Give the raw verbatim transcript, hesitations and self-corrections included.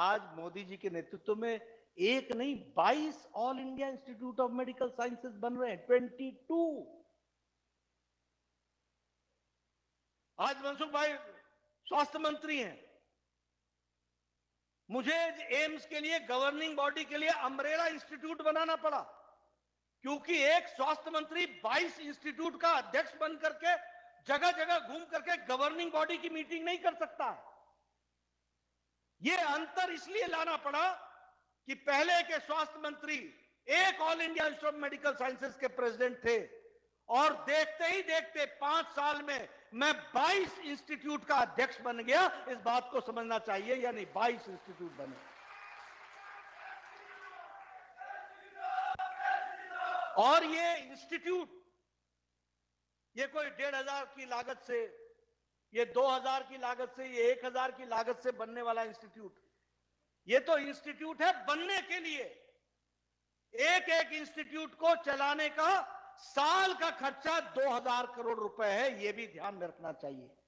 आज मोदी जी के नेतृत्व में एक नहीं बाईस All India Institute of Medical Sciences बन रहे हैं, बाईस। आज मनसुख भाई स्वास्थ्य मंत्री हैं। मुझे एम्स के लिए गवर्निंग बॉडी के लिए अम्ब्रेला इंस्टीट्यूट बनाना पड़ा क्योंकि एक स्वास्थ्य मंत्री बाईस इंस्टीट्यूट का अध्यक्ष बन करके जगह जगह घूम करके गवर्निंग बॉडी की मीटिंग नहीं कर सकता है। ये अंतर इसलिए लाना पड़ा कि पहले के स्वास्थ्य मंत्री एक All India Institute of Medical Sciences के प्रेसिडेंट थे और देखते ही देखते पांच साल में मैं बाईस इंस्टीट्यूट का अध्यक्ष बन गया। इस बात को समझना चाहिए, यानी बाईस इंस्टीट्यूट बने। और ये इंस्टीट्यूट ये कोई डेढ़ हजार की लागत से, ये दो हजार की लागत से, ये एक हजार की लागत से बनने वाला इंस्टीट्यूट, ये तो इंस्टीट्यूट है बनने के लिए। एक एक इंस्टीट्यूट को चलाने का साल का खर्चा दो हजार करोड़ रुपए है, ये भी ध्यान में रखना चाहिए।